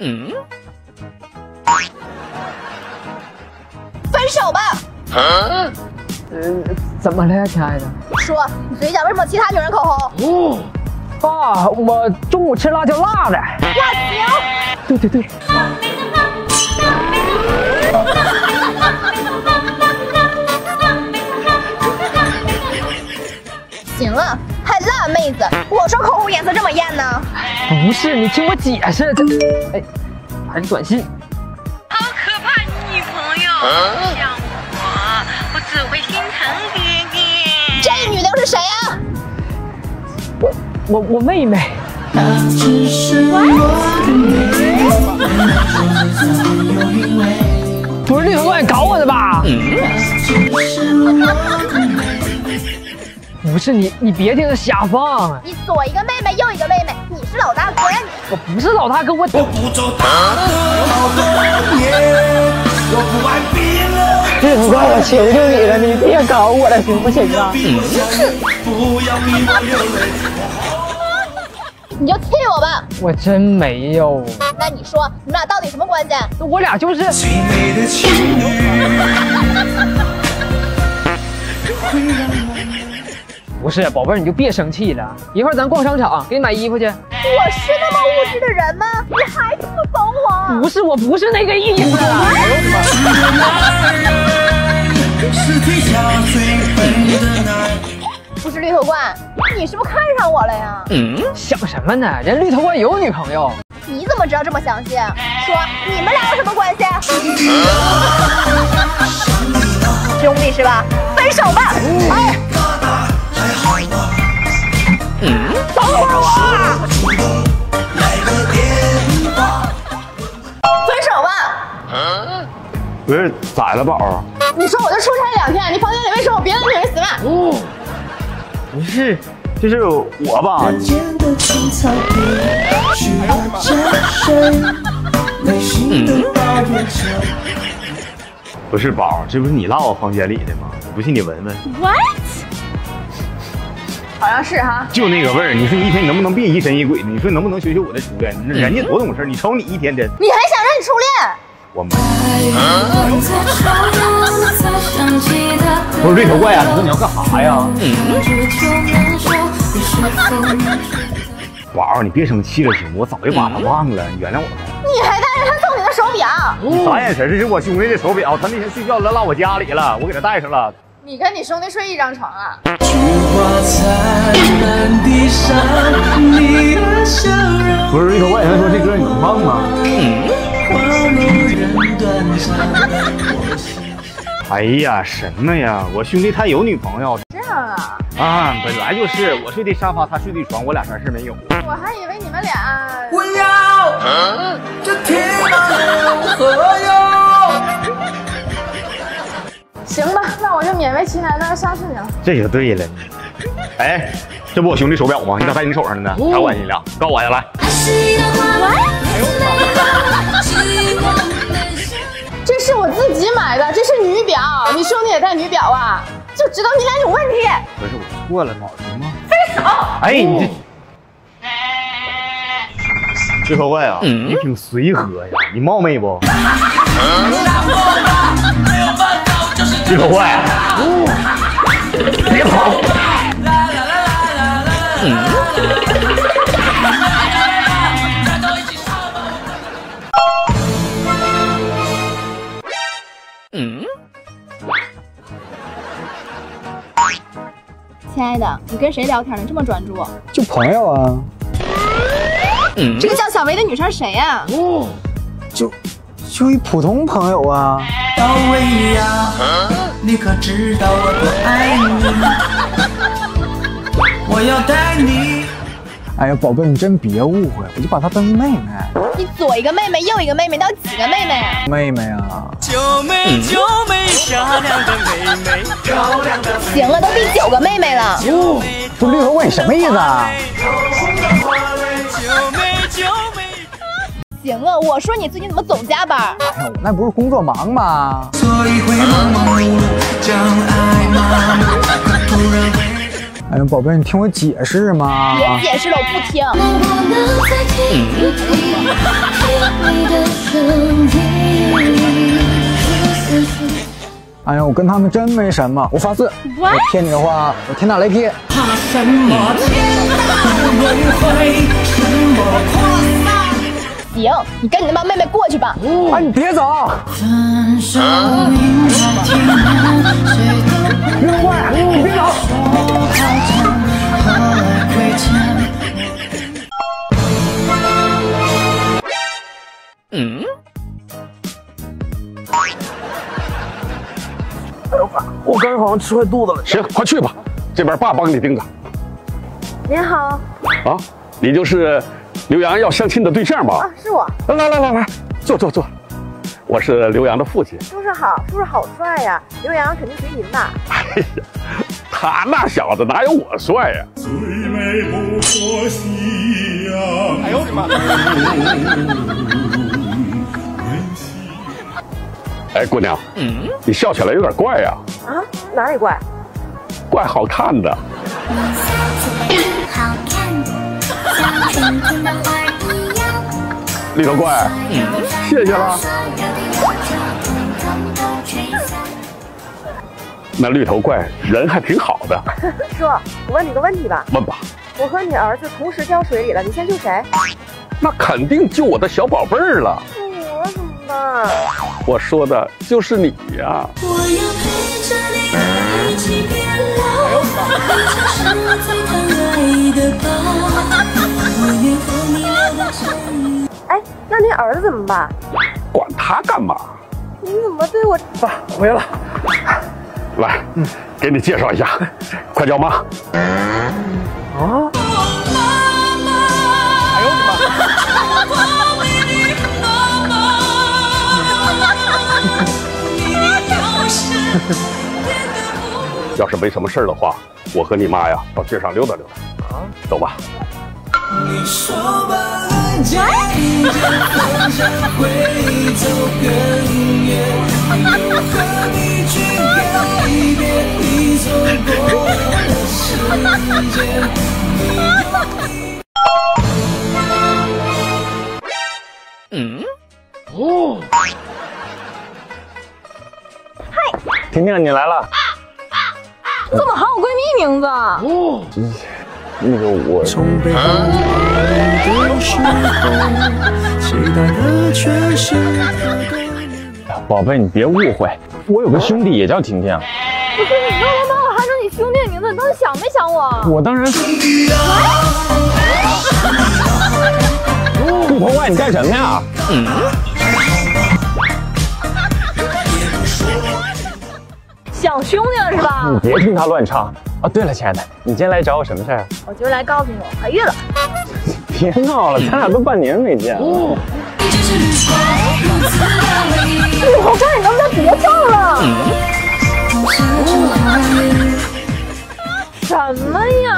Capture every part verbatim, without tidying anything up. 嗯，分手吧。啊、嗯，怎么了呀，亲爱的？说你嘴角为什么有其他女人口红？哦，啊，我中午吃辣椒辣的。辣椒。对对对。行了，还辣妹子，我说口红颜色这么艳呢？不是，你听我解释。这，哎，还是短信。好可怕，女朋友不像我，我只会心疼爹爹。这女的又是谁啊？我我我妹妹。不是绿头怪搞我的吧？嗯不是你，你别听他瞎放。你左一个妹妹，右一个妹妹，你是老大哥呀！我不是老大哥，我我不做大哥好多年，我不爱别人。这不怪我，求求你了，你别搞我了，行不行啊？不要逼我流泪，你就气我吧。我真没有。那你说你们俩到底什么关系？我俩就是最美的情侣。不是，宝贝儿，你就别生气了。一会儿咱逛商场，给你买衣服去。我是那么物质的人吗？你还这么懂我？不是，我不是那个意思。不是绿头怪，你是不是看上我了呀？嗯，想什么呢？人绿头怪有女朋友。你怎么知道这么详细？说你们俩有什么关系？兄弟是吧？分手吧！嗯、哎。嗯、等会儿我，分手吧。嗯、不是咋了，宝儿？你说我就出差两天，你房间里为什么有别的女人死了？哦，不是，就是我吧。不是宝儿，这不是你落我房间里的吗？不信你闻闻。What？好像是哈，就那个味儿。你说你一天你能不能别疑神疑鬼呢？你说能不能学学我的初恋？人家多懂事，你瞅你一天真。你还想让你初恋？我没。不是绿头怪啊！你说你要干啥呀？宝儿，你别生气了行不？我早就把他忘了，你原谅我吧。你还带着他送你的手表？你啥眼神？这是我兄弟的手表，他那天睡觉了落我家里了，我给他带上了。你跟你兄弟睡一张床啊？不是，一口外人说这歌你放吗？哎呀，什么呀！我兄弟他有女朋友。这样啊？啊，本来就是我睡的沙发，他睡的床，我俩啥事没有。我还以为你们俩……我要这天涯何有？行吧，那我就勉为其难的相信你了。这就对了。哎，这不我兄弟手表吗？你咋在你手上呢？啥关系？你俩告我呀！来。这是我自己买的，这是女表。你兄弟也戴女表啊？就知道你俩有问题。不是我错了，老行吗？分手。哎，你这。这头怪啊，你挺随和呀，你冒昧不？绿头怪，别跑！嗯，亲爱的，你跟谁聊天呢？这么专注？就朋友啊。嗯，这个叫小薇的女生谁呀？哦，就就一普通朋友啊。小薇呀，你可知道我多爱你？我要带你。哎呀，宝贝，你真别误会，我就把她当妹妹。你左一个妹妹，右一个妹妹，到几个妹妹啊？妹妹啊！九妹，九妹，漂亮的妹妹，漂亮的。行了，都第九个妹妹了。哟，这绿头怪什么意思啊？行了，我说你最近怎么总加班？哎呀，我那不是工作忙吗？哎呦，宝贝，你听我解释嘛！别解释了，我不听。哎呀，我跟他们真没什么，我发誓， What? 我骗你的话，我天打雷劈。怕什么？行，你跟你那帮妹妹过去吧。嗯、哎，你别走。嗯 别动我！你别走！嗯？我刚才好像吃坏肚子了。行，快去吧，这边爸帮你盯着。您好。啊，你就是刘洋要相亲的对象吧？啊，是我。来来来来，坐坐坐。 我是刘洋的父亲。叔叔好，叔叔好帅呀、啊！刘洋肯定学银吧？哎呀，他那小子哪有我帅呀、啊？最美不过夕阳。哎呦我的妈！哎，姑娘，嗯，你笑起来有点怪呀、啊。啊？哪里怪？怪好看的。好看的，像春天的花一样。李老怪，嗯，谢谢了。 那绿头怪人还挺好的。叔，我问你个问题吧。问吧。我和你儿子同时掉水里了，你先救谁？那肯定救我的小宝贝儿了。那我怎么办？我说的就是你呀、啊。我要陪着你一起变老，这是最疼爱的宝。我愿和你聊到深夜。哎，那您儿子怎么办？管他干嘛？ 你怎么对我爸回来了？来，嗯，给你介绍一下，快叫妈。啊！哎呦我的妈！要是没什么事儿的话，我和你妈呀到街上溜达溜达。啊，走吧。 你说把爱交给我，才会走更远。如何你去改变你错过的时间？嗯？哦。嗨，婷婷，你来了。啊啊啊！你怎么喊我闺蜜名字？哦。 那个我，宝贝，你别误会，我有个兄弟也叫婷婷。不是你让他帮我喊成你兄弟的名字，你到底想没想我？我当然。绿头怪，你干什么呀？嗯。想兄弟了是吧？你别听他乱唱。 哦，对了，亲爱的，你今天来找我什么事儿啊？我就是来告诉你，我怀孕了。别闹了，咱俩都半年没见了。哦。绿头怪，你能不能别唱了？嗯、什么呀？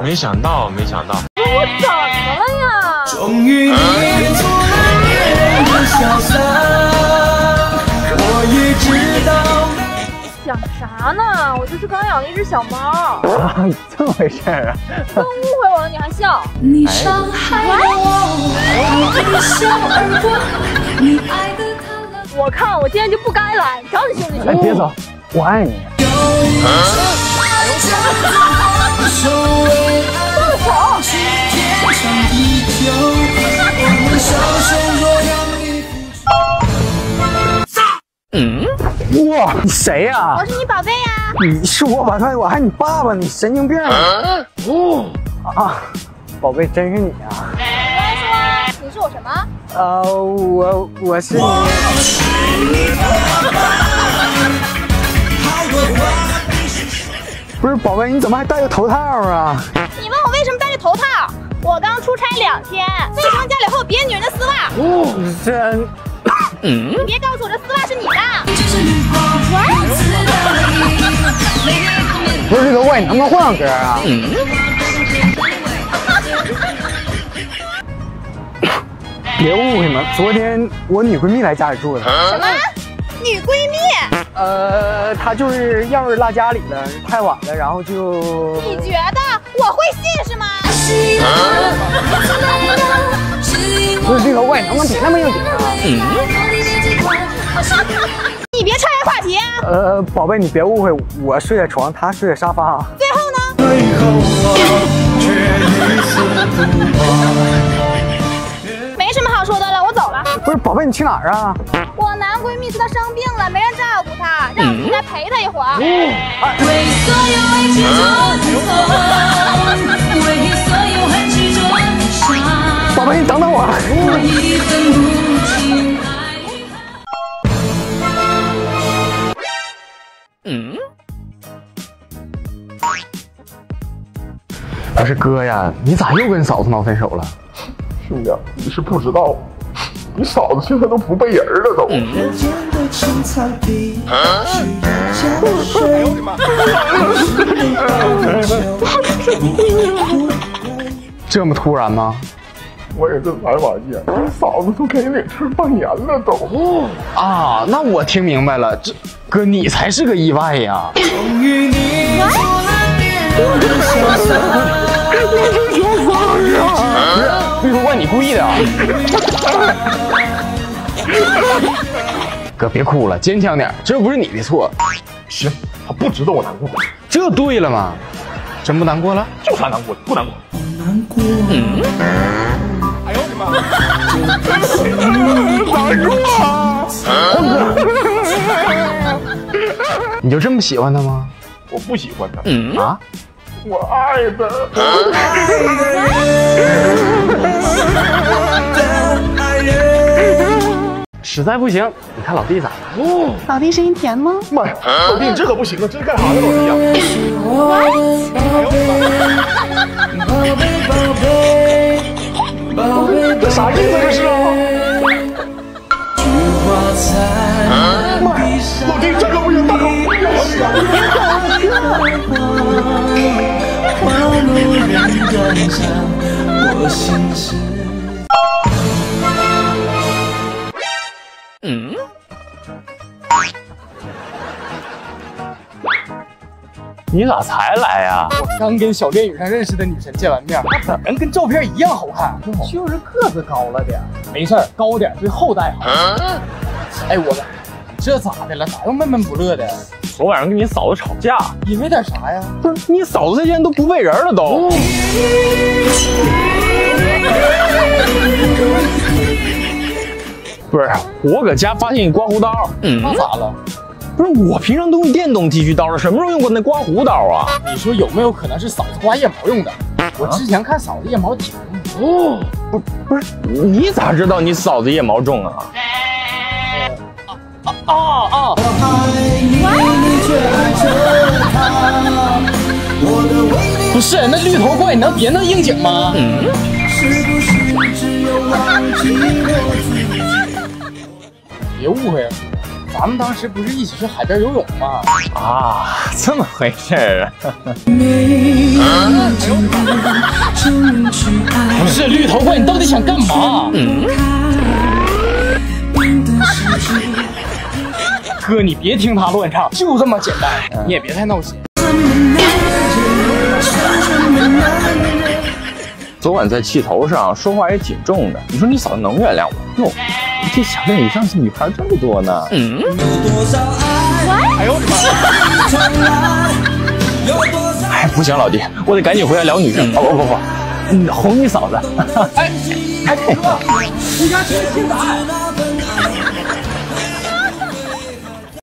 没想到，没想到。我怎么了呀？终于你从变得潇洒，我也知道。 想啥呢？我就是刚养了一只小猫啊，这么回事啊？都误会我了，你还笑？你伤害我，我看我今天就不该来，你找你兄弟去！哎，别走，我爱你。放手！嗯。 哇，你谁呀、啊？我是你宝贝呀、啊！你是我宝贝，我还你爸爸，你神经病！啊哦啊，宝贝，真是你啊！我说，你是我什么？呃，我我是你。我是你爸爸不是宝贝，你怎么还戴个头套啊？你问我为什么戴个头套？我刚出差两天，所以从家里会有别女人的丝袜。哦，真。 嗯，你别告诉我这丝袜是你的。不是绿头怪，你能不能换首歌啊？嗯、别误会嘛，昨天我女闺蜜来家里住的。什么？女闺蜜。呃，她就是样儿落家里了，太晚了，然后就……你觉得我会信是吗？不是这个怪，能不能别那么硬顶啊？你别岔开话题。呃，宝贝，你别误会，我睡在床，她睡在沙发。最后呢？最后我却一丝不挂。没什么好说的了，我走了。不是，宝贝，你去哪儿啊？我男闺蜜说他生病了，没人照顾他，让我出来陪他一会儿。嗯啊、为所有爱执着，为所有恨执着。宝贝，你等等我。嗯嗯，不是哥呀，你咋又跟嫂子闹分手了？兄弟，你是不知道，你嫂子现在都不背人了都。这么突然吗？我也是才发现，你嫂子都给你吃半年了都。啊，那我听明白了，这。哥，你才是个意外呀！你说怪你故意的啊！哥，别哭了，坚强点，这不是你的错。行，他不值得我难过，这对了吗？真不难过了？就算难过，不难过。难过。哎呦我的妈！难过啊！你就这么喜欢他吗？我不喜欢他。嗯啊，我爱他。我爱他。实在不行，你看老弟咋样？哦，老弟声音甜吗？妈呀，老弟你这可不行啊，这是干啥呢，老弟呀？这啥意思这是啊？妈呀，老弟这可不行，大哥。嗯？你咋才来呀、啊？我刚跟小电影上认识的女神见完面，她本人跟照片一样好看，就是个子高了点。没事，高点对后代好。啊、哎，我们。这咋的了？哪有闷闷不乐的？昨晚上跟你嫂子吵架，因为点啥呀？不是你嫂子这件都不背人了都。不是，我搁家发现你刮胡刀，嗯，那咋了？不是我平常都用电动剃须刀了，什么时候用过那刮胡刀啊？你说有没有可能是嫂子刮腋毛用的？我之前看嫂子腋毛挺重。哦，不不是，你咋知道你嫂子腋毛重啊？哦哦！我爱你，你却爱着他。我的为你不是那绿头怪，你能别那应景吗？嗯。是不是只有忘记我自己？别误会，咱们当时不是一起去海边游泳吗？啊，这么回事儿啊！不是绿头怪，你到底想干嘛？嗯。哥，你别听他乱唱，就这么简单，嗯、你也别太闹心。昨晚在气头上说话也挺重的，你说你嫂子能原谅我？哟，这小店以上是女孩这么多呢。嗯。哎呦我的妈！哎，不行，老弟，我得赶紧回来聊女人。嗯、哦不不不，嗯，哄你嫂子。哎哎，你家谁姓啥？